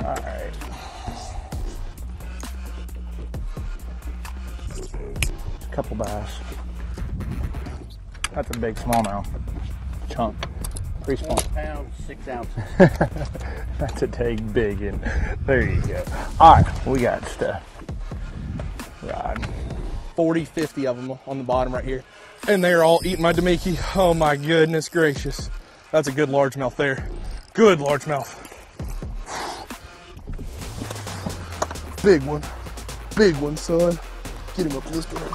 All right. A couple bass. That's a big smallmouth chunk. 4 pounds, 6 ounces. That's a dang big one. There you go. All right, we got stuff. Rod. 40, 50 of them on the bottom right here. And they're all eating my Damiki. Oh my goodness gracious. That's a good largemouth there. Good largemouth. Big one. Big one, son. Get him up this bird.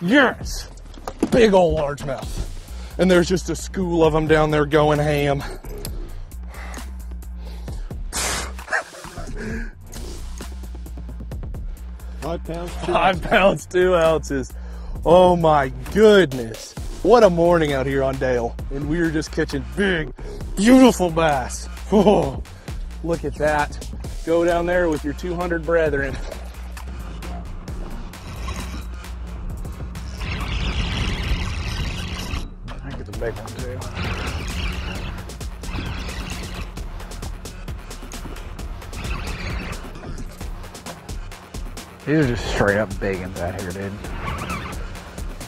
Yes! Big old largemouth. And there's just a school of them down there going ham. Five pounds, 2 ounces. Oh my goodness. What a morning out here on Dale. And we were just catching big, beautiful bass. Oh, look at that. Go down there with your 200 brethren. Big one too. These are just straight up big ones out here, dude.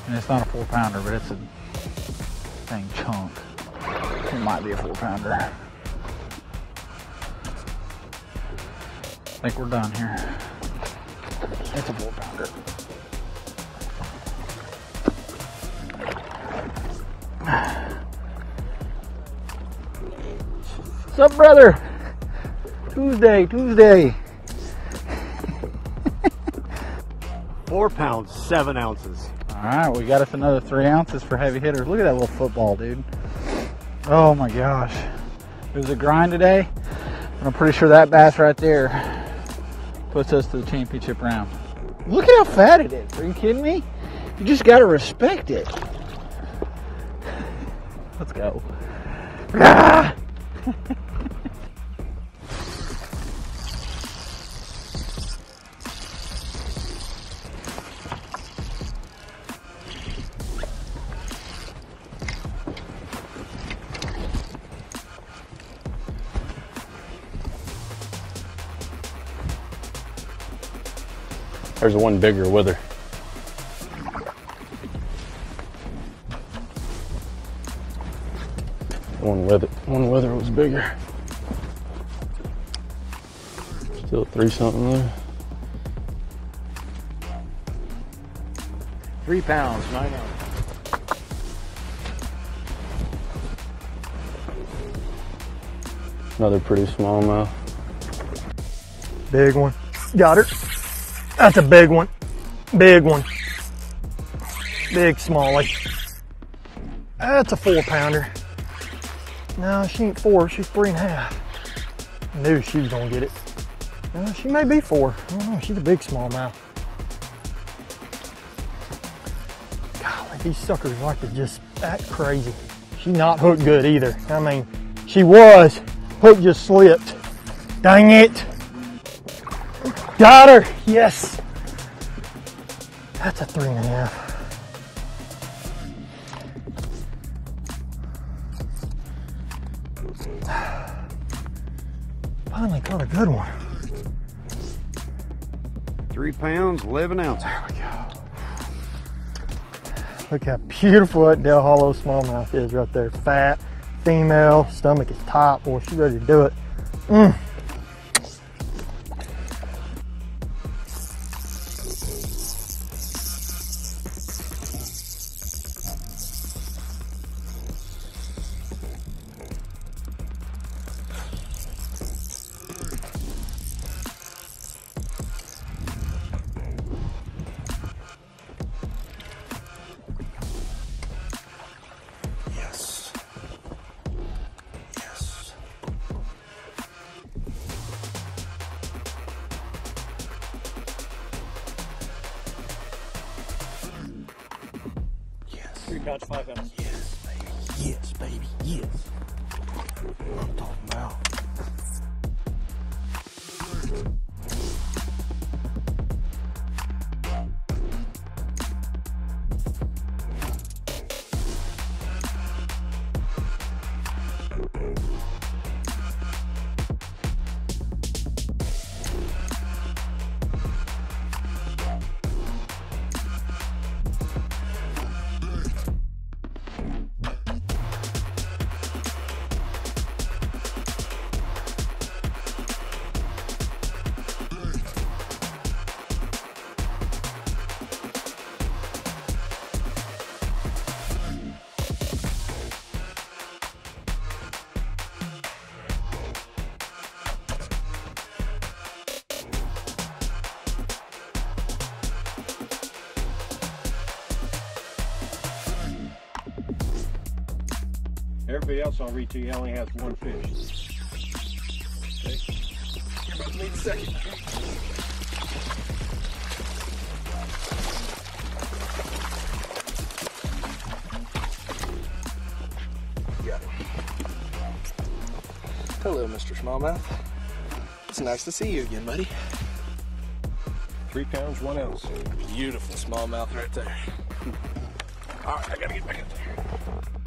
And it's not a 4-pounder, but it's a dang chunk. It might be a 4-pounder. I think we're done here. It's a 4-pounder. What's up, brother? Tuesday. 4 pounds, 7 ounces. All right, we got us another 3 ounces for heavy hitters. Look at that little football, dude. Oh my gosh. It was a grind today, and I'm pretty sure that bass right there puts us to the championship round. Look at how fat it is. Are you kidding me? You just gotta respect it. Let's go. Ah! There's one bigger with her. One with her was bigger. Still 3 something there. 3 pounds, 9 ounces. Another pretty small mouth. Big one. Got her. That's a big one. Big one. Big smallie. That's a 4-pounder. No, she ain't 4, she's 3 1/2. I knew she was gonna get it. No, she may be 4. I don't know, she's a big smallmouth. Golly, these suckers like to just act crazy. She's not hooked good either. I mean, she was. Hook just slipped. Dang it. Got her, yes. That's a 3 1/2. Finally caught a good one. 3 pounds, 11 ounces. There we go. Look how beautiful that Dale Hollow smallmouth is right there. Fat, female, stomach is tight. Boy, she's ready to do it. Mm. Couch 5 ounces. Yes, baby. Yes, baby. Yes. I'm talking about. Everybody else on reach only has one fish. Okay. You're about to need a second. Got it. Hello, Mr. Smallmouth. It's nice to see you again, buddy. 3 pounds, 1 ounce. Beautiful smallmouth right there. All right, I gotta get back up there.